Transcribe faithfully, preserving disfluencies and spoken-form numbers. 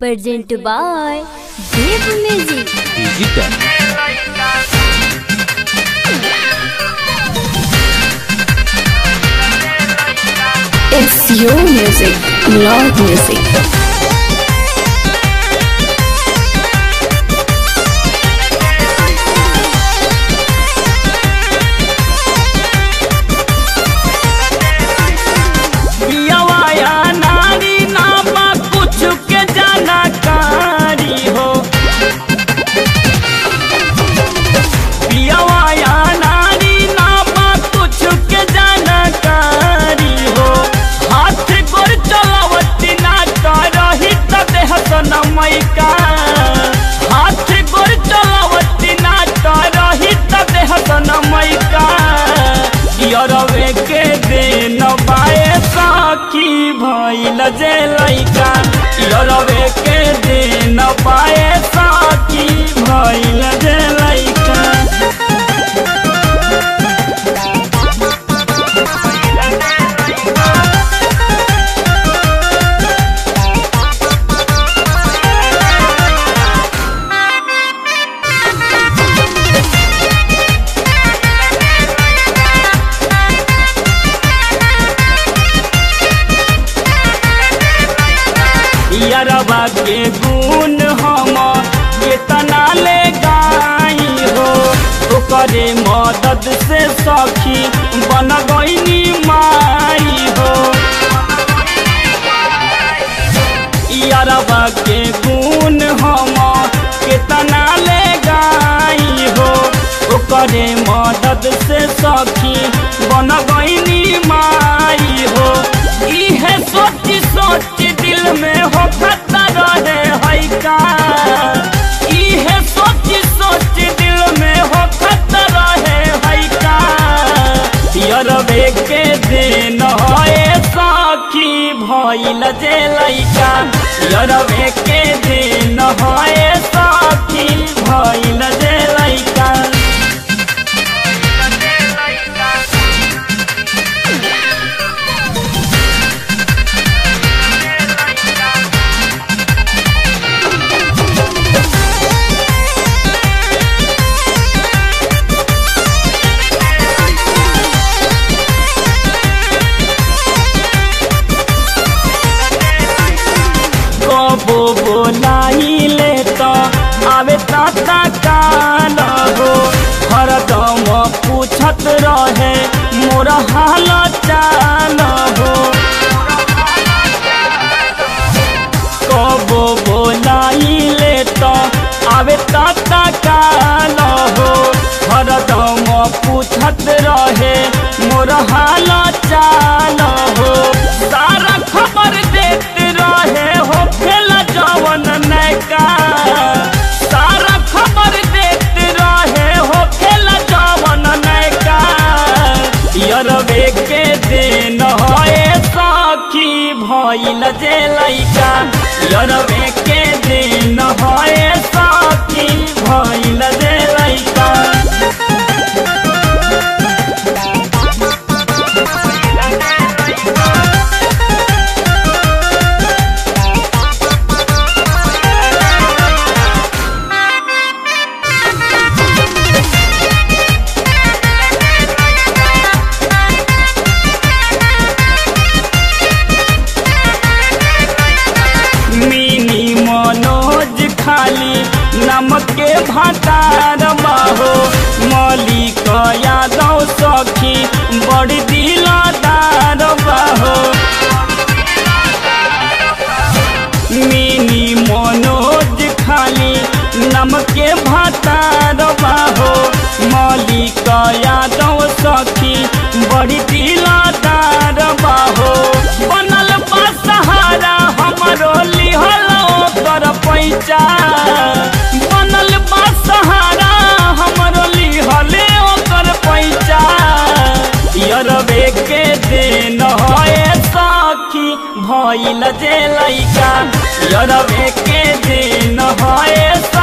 Present by Deep Music. Digital. It's your music, loud music. बियावाया नारी नामा कुछ के जाना कारी हो, बियावाया नारी नामा कुछ के जाना कारी हो। हाथ गोर चलावती ना करही त देह सनमैका, हाथ गोर चलावती ना करही त देह सनमैका। यरवे के देन बाए साखी भइल जे लइका, यरवे के देन बाए साखी भइल जे लइका। यरवा के गुण हम केतना ले गाई हो, ओकरे मदद से सखी बन गईनी माई हो। यरवा के गुण हम केतना ले गाई हो, ओकरे मदद से सखी बन गईनी माई हो। इहे सोच सोच दिल में हो खता रहे हई का, इहे सोच सोच दिल में हो खता रहे हई का। यरवे के देन होए साखी भइल जे लइका, यरवे के देन होए साखी भइल जे लइका। कबो बोलाइले त आवे ताता कान हो, हरदम पूछत रहे मोर हाल चाल हो। कबो बोलाइले त आवे ताता कान हो, हरदम पूछत रहे मोर हाल चाल हो। सारा खबर देत रहे हो खेला जवन नैका, सारा खबर देत रहे हो खेला जवन नैका। यरवे के देन होए साखी भइल जे लइका, यरवे के देन होए साखी भइल जे लइका। नमक के भातार हो, मलिक यादव सखी बड़ी दिलदार हो। मिनी मनोज खाली नमक के भातार हो, मलिक यादव सखी बड़ी दिलदार हो। बनल बा सहारा हमरो लिहल ओकर पैचा, बनल बा सहारा हमरो लिहल ओकर पैचा। यरवे के देन होए साखी भइल जे लइका, यरवे के देन होए।